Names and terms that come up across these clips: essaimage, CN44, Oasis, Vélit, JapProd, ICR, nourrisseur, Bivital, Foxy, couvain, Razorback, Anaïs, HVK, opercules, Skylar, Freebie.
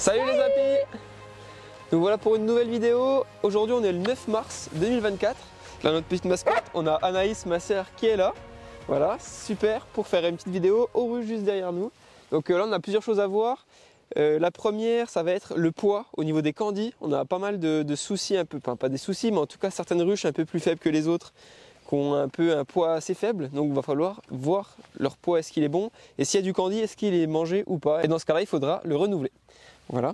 Salut les amis. Donc voilà pour une nouvelle vidéo. Aujourd'hui on est le 9 mars 2024. Là notre petite mascotte, on a Anaïs, ma sœur, qui est là. Voilà, super pour faire une petite vidéo au ruche juste derrière nous. Donc là on a plusieurs choses à voir. La première, ça va être le poids au niveau des candies. On a pas mal de soucis, un peu, enfin pas des soucis, mais en tout cas certaines ruches un peu plus faibles que les autres, qui ont un peu un poids assez faible. Donc il va falloir voir leur poids, est-ce qu'il est bon, et s'il y a du candy, est-ce qu'il est mangé ou pas. Et dans ce cas-là, il faudra le renouveler. Voilà.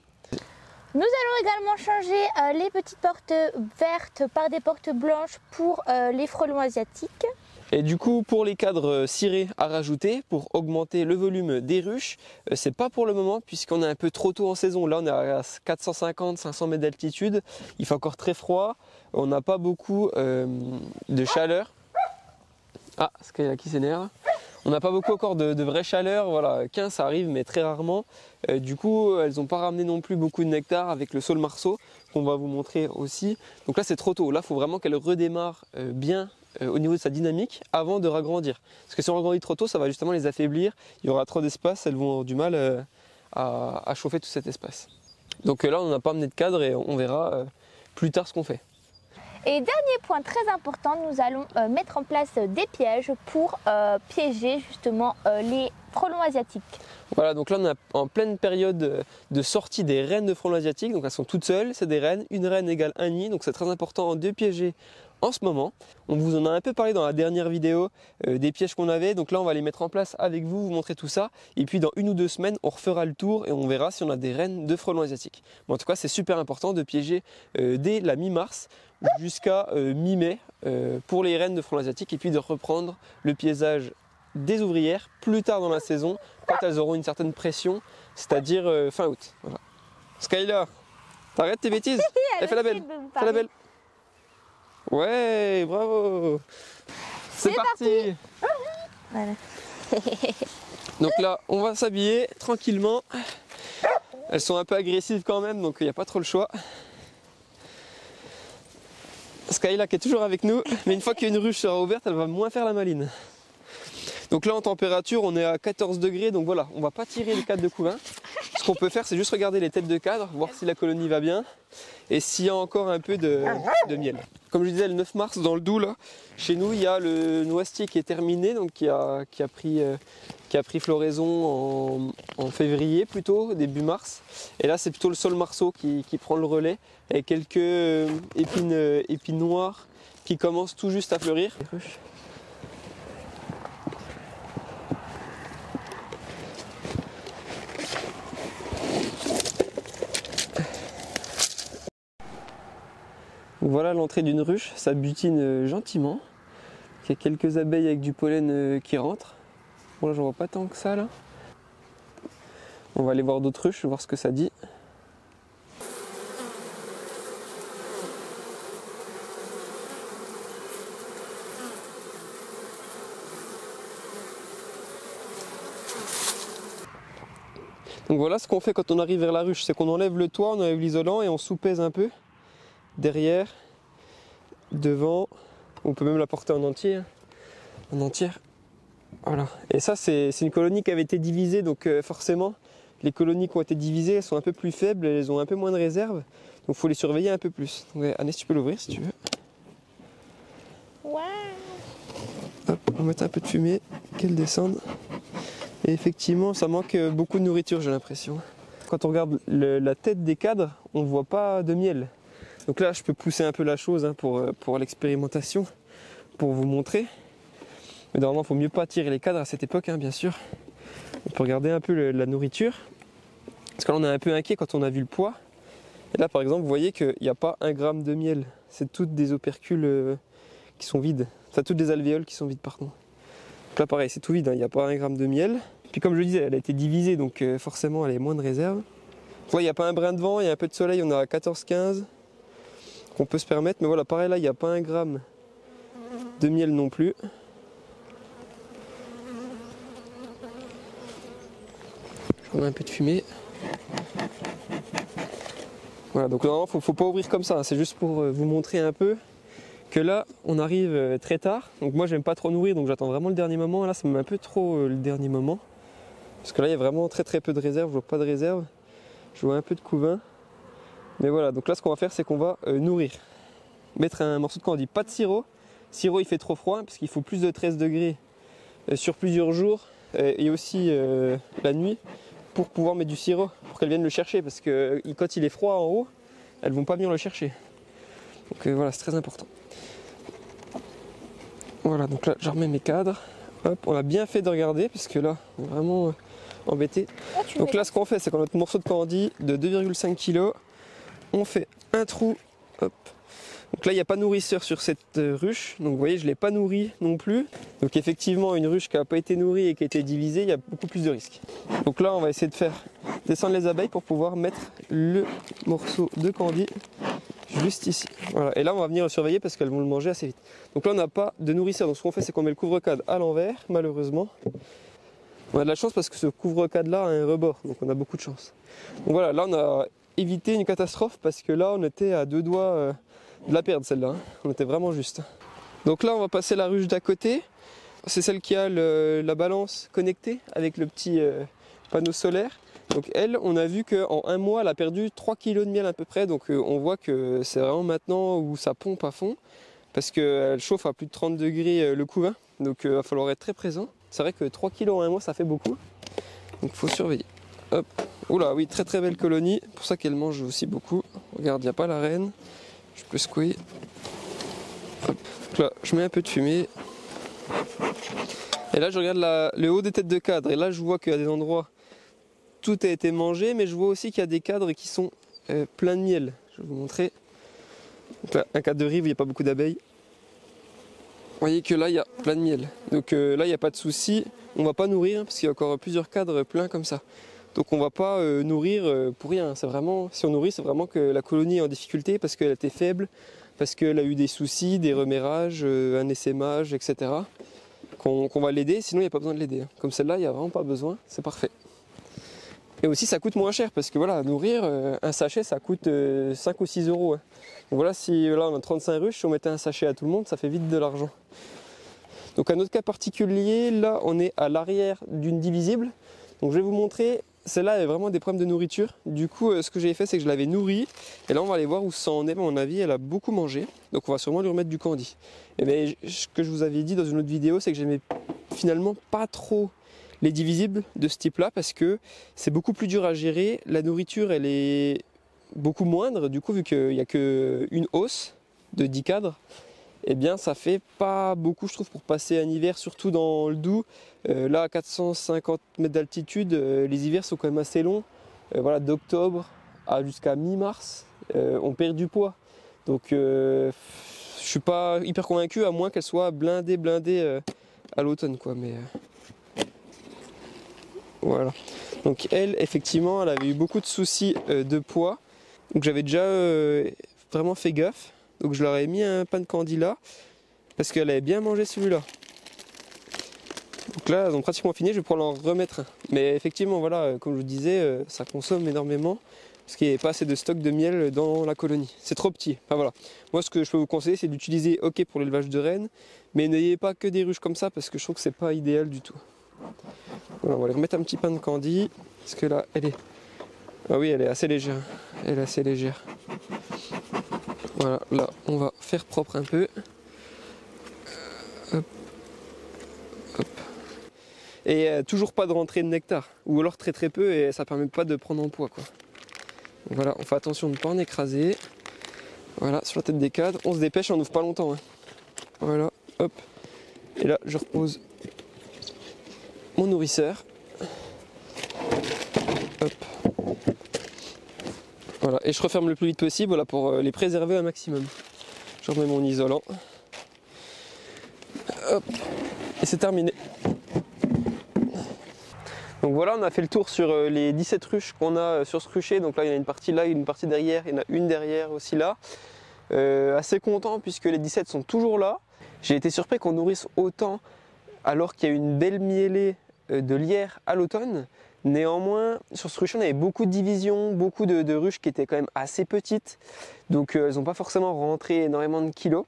Nous allons également changer les petites portes vertes par des portes blanches pour les frelons asiatiques. Et du coup, pour les cadres cirés à rajouter, pour augmenter le volume des ruches, c'est pas pour le moment puisqu'on est un peu trop tôt en saison. Là, on est à 450-500 mètres d'altitude, il fait encore très froid, on n'a pas beaucoup de chaleur. Ah, Skylar qui s'énerve. On n'a pas beaucoup encore de vraie chaleur, voilà, 15 ça arrive mais très rarement. Du coup, elles n'ont pas ramené non plus beaucoup de nectar avec le saule marceau qu'on va vous montrer aussi. Donc là c'est trop tôt, là il faut vraiment qu'elles redémarrent bien au niveau de sa dynamique avant de ragrandir. Parce que si on agrandit trop tôt, ça va justement les affaiblir, il y aura trop d'espace, elles vont avoir du mal à chauffer tout cet espace. Donc là on n'a pas amené de cadre et on verra plus tard ce qu'on fait. Et dernier point très important, nous allons mettre en place des pièges pour piéger justement les frelons asiatiques. Voilà, donc là on est en pleine période de sortie des reines de frelons asiatiques, donc elles sont toutes seules, c'est des reines, une reine égale un nid, donc c'est très important de piéger en ce moment. On vous en a un peu parlé dans la dernière vidéo des pièges qu'on avait, donc là on va les mettre en place avec vous, vous montrer tout ça, et puis dans 1 ou 2 semaines on refera le tour et on verra si on a des reines de frelons asiatiques. Mais en tout cas c'est super important de piéger dès la mi-mars jusqu'à mi-mai pour les reines de frelons asiatiques, et puis de reprendre le piégeage des ouvrières plus tard dans la saison quand elles auront une certaine pression, c'est-à-dire fin août. Voilà. Skylar, t'arrêtes tes bêtises. Elle fait la belle. Fais la belle. Ouais, bravo. C'est parti. Voilà. Donc là, on va s'habiller tranquillement. Elles sont un peu agressives quand même, donc il n'y a pas trop le choix. Skylar qui est toujours avec nous, mais une fois qu'une ruche sera ouverte, elle va moins faire la maline. Donc là en température on est à 14 degrés, donc voilà, on va pas tirer les cadres de couvain. Ce qu'on peut faire c'est juste regarder les têtes de cadre, voir si la colonie va bien et s'il y a encore un peu de miel. Comme je disais, le 9 mars dans le Doubs, là, chez nous il y a le noisetier qui est terminé, donc qui a pris floraison en février plutôt, début mars. Et là c'est plutôt le saule marceau qui prend le relais, avec quelques épines noires qui commencent tout juste à fleurir. Voilà l'entrée d'une ruche, ça butine gentiment. Il y a quelques abeilles avec du pollen qui rentrent. Bon là j'en vois pas tant que ça là. On va aller voir d'autres ruches, voir ce que ça dit. Donc voilà ce qu'on fait quand on arrive vers la ruche, c'est qu'on enlève le toit, on enlève l'isolant et on soupèse un peu. Derrière, devant, on peut même la porter en entier, en entière. Voilà. Et ça, c'est une colonie qui avait été divisée, donc forcément, les colonies qui ont été divisées, elles sont un peu plus faibles, elles ont un peu moins de réserve, donc il faut les surveiller un peu plus. Donc, Anaïs, tu peux l'ouvrir si tu veux. Wow. Hop, on va mettre un peu de fumée, qu'elle descende. Et effectivement, ça manque beaucoup de nourriture, j'ai l'impression. Quand on regarde la tête des cadres, on ne voit pas de miel. Donc là, je peux pousser un peu la chose hein, pour l'expérimentation, pour vous montrer. Mais normalement, il ne faut mieux pas tirer les cadres à cette époque, hein, bien sûr. On peut regarder un peu la nourriture. Parce que là, on est un peu inquiet quand on a vu le poids. Et là, par exemple, vous voyez qu'il n'y a pas 1 gramme de miel. C'est toutes des opercules qui sont vides. Enfin, toutes des alvéoles qui sont vides, pardon. Donc là, pareil, c'est tout vide. Il n'y a pas 1 gramme de miel. Puis comme je le disais, elle a été divisée, donc forcément, elle a moins de réserve. Là, il n'y a pas un brin de vent, il y a un peu de soleil, on est à 14-15. Qu'on peut se permettre, mais voilà, pareil là il n'y a pas 1 gramme de miel non plus. J'en ai un peu de fumée. Voilà, donc normalement faut pas ouvrir comme ça, hein, c'est juste pour vous montrer un peu que là on arrive très tard. Donc moi j'aime pas trop nourrir, donc j'attends vraiment le dernier moment. Là ça me met un peu trop le dernier moment, parce que là il y a vraiment très peu de réserve, je vois pas de réserve. Je vois un peu de couvain. Mais voilà, donc là ce qu'on va faire c'est qu'on va nourrir. Mettre un morceau de candy, pas de sirop. Sirop il fait trop froid parce qu'il faut plus de 13 degrés sur plusieurs jours et aussi la nuit pour pouvoir mettre du sirop, pour qu'elles viennent le chercher parce que quand il est froid en haut, elles vont pas venir le chercher. Donc voilà, c'est très important. Voilà, donc là je remets mes cadres. Hop, on a bien fait de regarder parce que là on est vraiment embêté. Donc là ce qu'on fait c'est qu'on a notre morceau de candy de 2,5 kg. On fait un trou, hop. Donc là il n'y a pas nourrisseur sur cette ruche, donc vous voyez je ne l'ai pas nourri non plus. Donc effectivement une ruche qui n'a pas été nourrie et qui a été divisée, il y a beaucoup plus de risques. Donc là on va essayer de faire descendre les abeilles pour pouvoir mettre le morceau de candy juste ici. Voilà. Et là on va venir le surveiller parce qu'elles vont le manger assez vite. Donc là on n'a pas de nourrisseur, donc ce qu'on fait c'est qu'on met le couvre-cadre à l'envers, malheureusement. On a de la chance parce que ce couvre-cadre là a un rebord, donc on a beaucoup de chance. Donc voilà, là on a éviter une catastrophe parce que là on était à deux doigts de la perdre celle-là, on était vraiment juste. Donc là on va passer la ruche d'à côté, c'est celle qui a la balance connectée avec le petit panneau solaire. Donc elle, on a vu qu'en un mois elle a perdu 3 kg de miel à peu près, donc on voit que c'est vraiment maintenant où ça pompe à fond parce qu'elle chauffe à plus de 30 degrés le couvain, donc il va falloir être très présent. C'est vrai que 3 kg en un mois ça fait beaucoup, donc faut surveiller. Hop. Oula, oui, très très belle colonie, pour ça qu'elle mange aussi beaucoup. Regarde, il n'y a pas la reine, je peux secouer. Hop. Donc là, je mets un peu de fumée. Et là, je regarde le haut des têtes de cadre, et là, je vois qu'il y a des endroits, tout a été mangé, mais je vois aussi qu'il y a des cadres qui sont pleins de miel. Je vais vous montrer. Donc là, un cadre de rive où il n'y a pas beaucoup d'abeilles. Vous voyez que là, il y a plein de miel. Donc là, il n'y a pas de souci, on ne va pas nourrir, hein, parce qu'il y a encore plusieurs cadres pleins comme ça. Donc on ne va pas nourrir pour rien, c'est vraiment, si on nourrit c'est vraiment que la colonie est en difficulté parce qu'elle était faible, parce qu'elle a eu des soucis, des remérages, un essaimage, etc. Qu'on va l'aider, sinon il n'y a pas besoin de l'aider. Comme celle-là, il n'y a vraiment pas besoin, c'est parfait. Et aussi ça coûte moins cher parce que voilà, nourrir un sachet ça coûte 5 ou 6 euros. Hein. Donc voilà, si là on a 35 ruches, si on mettait un sachet à tout le monde, ça fait vite de l'argent. Donc un autre cas particulier, là on est à l'arrière d'une divisible. Donc je vais vous montrer. Celle-là avait vraiment des problèmes de nourriture. Du coup, ce que j'ai fait, c'est que je l'avais nourrie. Et là, on va aller voir où ça en est. Mais à mon avis, elle a beaucoup mangé. Donc, on va sûrement lui remettre du candy. Et bien, ce que je vous avais dit dans une autre vidéo, c'est que j'aimais finalement pas trop les divisibles de ce type-là parce que c'est beaucoup plus dur à gérer. La nourriture, elle est beaucoup moindre. Du coup, vu qu'il n'y a qu'une hausse de 10 cadres, eh bien ça fait pas beaucoup je trouve pour passer un hiver, surtout dans le Doubs. Là à 450 mètres d'altitude, les hivers sont quand même assez longs. Voilà, d'octobre à jusqu'à mi-mars, on perd du poids. Donc je suis pas hyper convaincu, à moins qu'elle soit blindée à l'automne quoi. Mais voilà. Donc elle, effectivement, elle avait eu beaucoup de soucis de poids. Donc j'avais déjà vraiment fait gaffe. Donc je leur ai mis un pain de candy là, parce qu'elle avait bien mangé celui-là. Donc là, elles ont pratiquement fini, je vais pouvoir leur remettre un. Mais effectivement, voilà, comme je vous disais, ça consomme énormément, parce qu'il n'y avait pas assez de stock de miel dans la colonie. C'est trop petit. Enfin voilà. Moi, ce que je peux vous conseiller, c'est d'utiliser, ok, pour l'élevage de rennes, mais n'ayez pas que des ruches comme ça, parce que je trouve que c'est pas idéal du tout. Voilà, on va leur remettre un petit pain de candy, parce que là, elle est... Ah oui, elle est assez légère. Elle est assez légère. Voilà, là on va faire propre un peu. Hop, hop. Et toujours pas de rentrée de nectar, ou alors très très peu et ça permet pas de prendre en poids quoi. Donc voilà, on fait attention de ne pas en écraser. Voilà, sur la tête des cadres, on se dépêche, on n'ouvre pas longtemps. Hein. Voilà, hop. Et là je repose mon nourrisseur. Hop. Voilà, et je referme le plus vite possible voilà, pour les préserver un maximum. Je remets mon isolant. Hop, et c'est terminé. Donc voilà, on a fait le tour sur les 17 ruches qu'on a sur ce rucher. Donc là, il y en a une partie là, une partie derrière, il y en a une derrière aussi là. Assez content puisque les 17 sont toujours là. J'ai été surpris qu'on nourrisse autant alors qu'il y a une belle miellée de lierre à l'automne. Néanmoins, sur ce rucher, on avait beaucoup de divisions, beaucoup de ruches qui étaient quand même assez petites. Donc, elles n'ont pas forcément rentré énormément de kilos.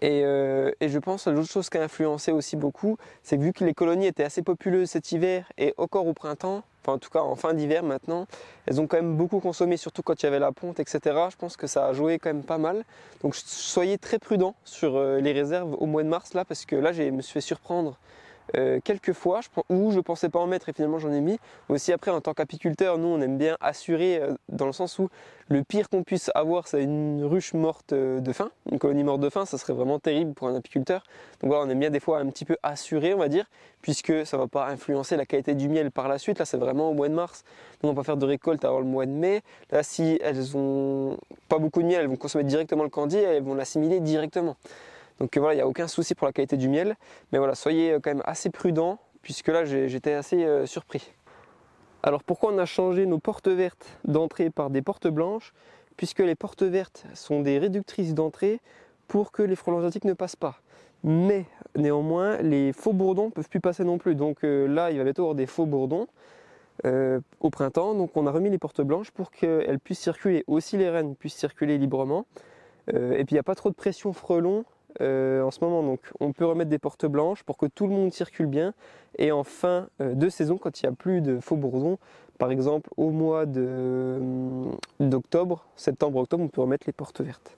Et je pense que l'autre chose qui a influencé aussi beaucoup, c'est que vu que les colonies étaient assez populeuses cet hiver et encore au printemps, enfin en tout cas en fin d'hiver maintenant, elles ont quand même beaucoup consommé, surtout quand il y avait la ponte, etc. Je pense que ça a joué quand même pas mal. Donc soyez très prudents sur les réserves au mois de mars là, parce que là je me suis fait surprendre quelques fois où je ne pensais pas en mettre et finalement j'en ai mis. Aussi après en tant qu'apiculteur, nous on aime bien assurer dans le sens où le pire qu'on puisse avoir c'est une ruche morte de faim, une colonie morte de faim, ça serait vraiment terrible pour un apiculteur. Donc voilà, on aime bien des fois un petit peu assurer on va dire, puisque ça ne va pas influencer la qualité du miel par la suite. Là c'est vraiment au mois de mars, nous on va pas faire de récolte avant le mois de mai. Là si elles ont pas beaucoup de miel, elles vont consommer directement le candy et elles vont l'assimiler directement. Donc voilà, il n'y a aucun souci pour la qualité du miel, mais voilà, soyez quand même assez prudents, puisque là j'étais assez surpris. Alors pourquoi on a changé nos portes vertes d'entrée par des portes blanches? Puisque les portes vertes sont des réductrices d'entrée pour que les frelons asiatiques ne passent pas. Mais néanmoins, les faux bourdons ne peuvent plus passer non plus, donc là il va bientôt y avoir des faux bourdons au printemps. Donc on a remis les portes blanches pour qu'elles puissent circuler, aussi les reines puissent circuler librement, et puis il n'y a pas trop de pression frelon en ce moment, donc on peut remettre des portes blanches pour que tout le monde circule bien. Et en fin de saison, quand il n'y a plus de faux bourdons, par exemple au mois d'octobre, septembre-octobre, on peut remettre les portes vertes.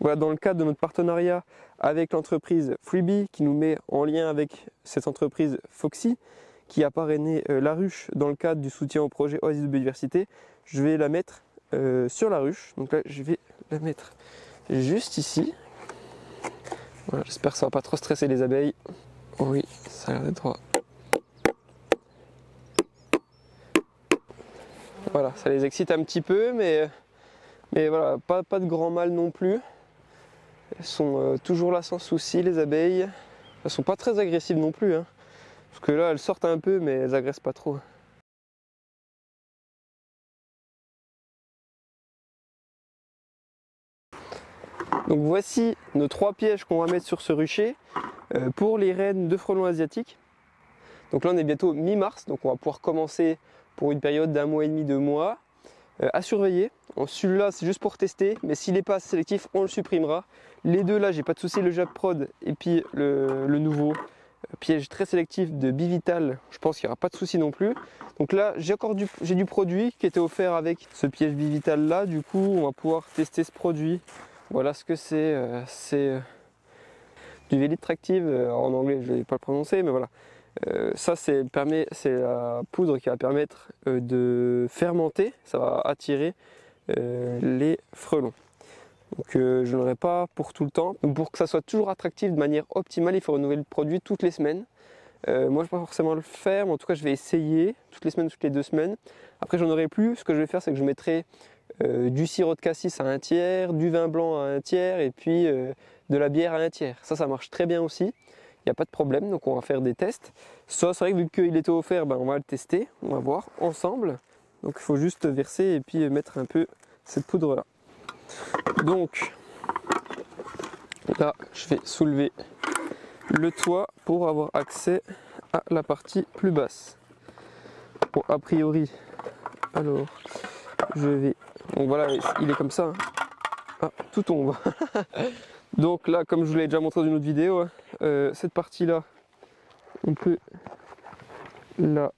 Voilà, dans le cadre de notre partenariat avec l'entreprise Freebie, qui nous met en lien avec cette entreprise Foxy qui a parrainé la ruche dans le cadre du soutien au projet Oasis de biodiversité, je vais la mettre sur la ruche. Donc là je vais la mettre juste ici. Voilà, j'espère que ça va pas trop stresser les abeilles. Oui, ça a l'air d'être droit. Voilà, ça les excite un petit peu, mais voilà, pas de grand mal non plus. Elles sont toujours là sans souci, les abeilles. Elles sont pas très agressives non plus, hein, parce que là elles sortent un peu, mais elles agressent pas trop. Donc voici nos 3 pièges qu'on va mettre sur ce rucher pour les reines de frelons asiatiques. Donc là on est bientôt mi-mars, donc on va pouvoir commencer pour une période d'un mois et demi, 2 mois à surveiller. Celui-là c'est juste pour tester, mais s'il n'est pas sélectif on le supprimera. Les deux là j'ai pas de souci, le JapProd et puis le nouveau piège très sélectif de Bivital, je pense qu'il n'y aura pas de souci non plus. Donc là j'ai encore du produit qui était offert avec ce piège Bivital là, du coup on va pouvoir tester ce produit. Voilà ce que c'est du Vélit tractive, en anglais je ne vais pas le prononcer, mais voilà. Ça c'est la poudre qui va permettre de fermenter, ça va attirer les frelons. Donc je ne l'aurai pas pour tout le temps. Donc, pour que ça soit toujours attractif de manière optimale, il faut renouveler le produit toutes les semaines. Moi je ne vais pas forcément le faire, mais en tout cas je vais essayer toutes les semaines, toutes les 2 semaines. Après j'en aurai plus, ce que je vais faire c'est que je mettrai du sirop de cassis à 1/3, du vin blanc à 1/3 et puis de la bière à 1/3. Ça marche très bien aussi, il n'y a pas de problème, donc on va faire des tests. Ça c'est vrai que vu qu'il était offert, ben, on va le tester, on va voir ensemble. Donc il faut juste verser et puis mettre un peu cette poudre là. Donc là je vais soulever le toit pour avoir accès à la partie plus basse. Bon, a priori, alors je vais, donc voilà, il est comme ça, hein. Ah, tout tombe. Donc là, comme je vous l'ai déjà montré dans une autre vidéo, hein, cette partie là on peut là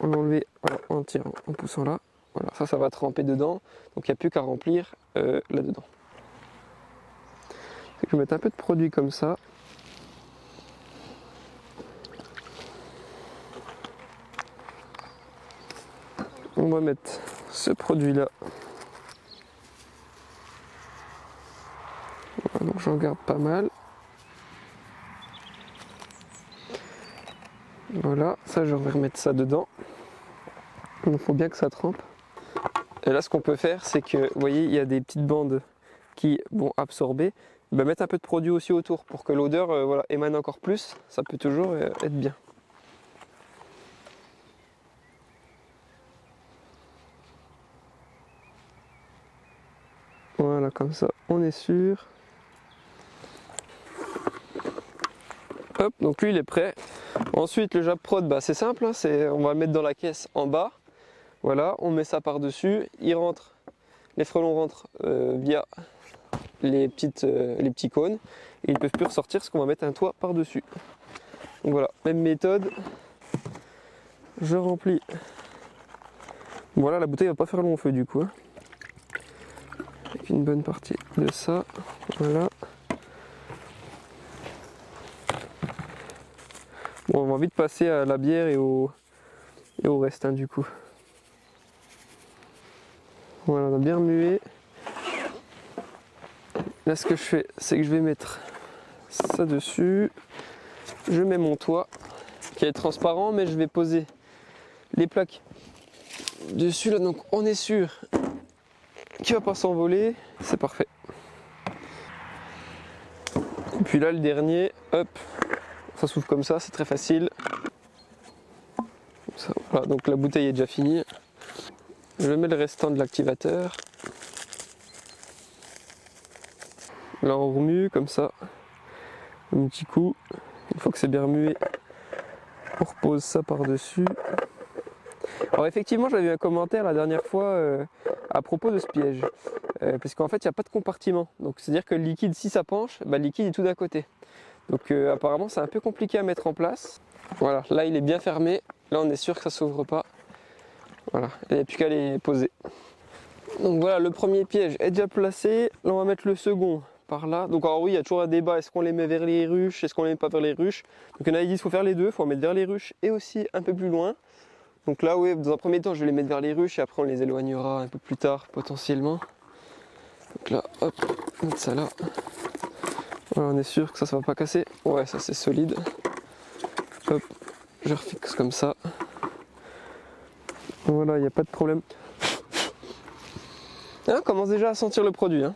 l'enlever en tirant, en poussant là. Voilà, ça va tremper dedans, donc il n'y a plus qu'à remplir là dedans. Je vais mettre un peu de produit comme ça. On va mettre ce produit là. Voilà, donc j'en garde pas mal. Voilà, ça je vais remettre ça dedans. Il faut bien que ça trempe. Et là ce qu'on peut faire c'est que, vous voyez, il y a des petites bandes qui vont absorber. Ben, mettre un peu de produit aussi autour pour que l'odeur voilà, émane encore plus. Ça peut toujours être bien. Voilà, comme ça on est sûr. Hop, donc lui il est prêt. Ensuite le JapProd, bah, c'est simple, hein, on va le mettre dans la caisse en bas. Voilà, on met ça par dessus, il rentre, les frelons rentrent via les petits cônes et ils ne peuvent plus ressortir parce qu'on va mettre un toit par dessus. Donc voilà, même méthode, je remplis. Voilà, la bouteille va pas faire long feu du coup. Hein. Avec une bonne partie de ça. Voilà. Bon, on va vite passer à la bière et au reste hein, du coup. Voilà, on a bien mué. Là, ce que je fais, c'est que je vais mettre ça dessus. Je mets mon toit qui est transparent, mais je vais poser les plaques dessus là. Donc, on est sûr qu'il ne va pas s'envoler. C'est parfait. Et puis là, le dernier, hop, ça s'ouvre comme ça. C'est très facile. Ça, voilà, donc la bouteille est déjà finie. Je mets le restant de l'activateur. Là on remue comme ça, un petit coup, une fois que c'est bien remué, on repose ça par-dessus. Alors effectivement j'avais eu un commentaire la dernière fois à propos de ce piège, parce qu'en fait il n'y a pas de compartiment, donc c'est-à-dire que le liquide si ça penche, bah, le liquide est tout d'à côté. Donc apparemment c'est un peu compliqué à mettre en place. Voilà, là il est bien fermé, là on est sûr que ça s'ouvre pas. Voilà, il n'y a plus qu'à les poser. Donc voilà, le premier piège est déjà placé, là on va mettre le second. Par là, donc alors oui il y a toujours un débat, est-ce qu'on les met vers les ruches, est-ce qu'on les met pas vers les ruches, donc il y en a qui disent qu'il faut faire les deux, il faut en mettre vers les ruches et aussi un peu plus loin, donc là oui dans un premier temps je vais les mettre vers les ruches et après on les éloignera un peu plus tard potentiellement, donc là hop, mettre ça là, voilà on est sûr que ça ça va pas casser, ouais ça c'est solide, hop, je refixe comme ça, voilà il n'y a pas de problème, on commence déjà à sentir le produit hein.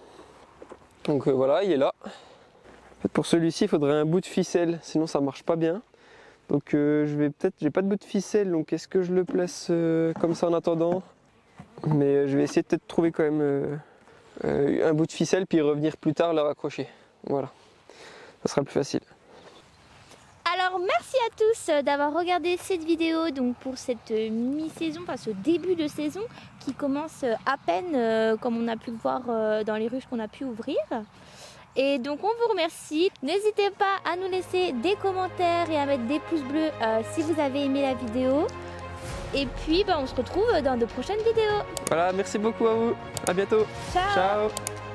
Donc voilà, il est là. En fait, pour celui-ci, il faudrait un bout de ficelle, sinon ça marche pas bien. Donc je vais peut-être, j'ai pas de bout de ficelle, donc est-ce que je le place comme ça en attendant? Mais je vais essayer peut-être de trouver quand même un bout de ficelle, puis revenir plus tard le raccrocher. Voilà, ça sera plus facile. Alors merci à tous d'avoir regardé cette vidéo donc pour cette mi-saison, enfin ce début de saison qui commence à peine comme on a pu le voir dans les ruches qu'on a pu ouvrir. Et donc on vous remercie, n'hésitez pas à nous laisser des commentaires et à mettre des pouces bleus si vous avez aimé la vidéo. Et puis bah, on se retrouve dans de prochaines vidéos. Voilà, merci beaucoup à vous, à bientôt. Ciao. Ciao.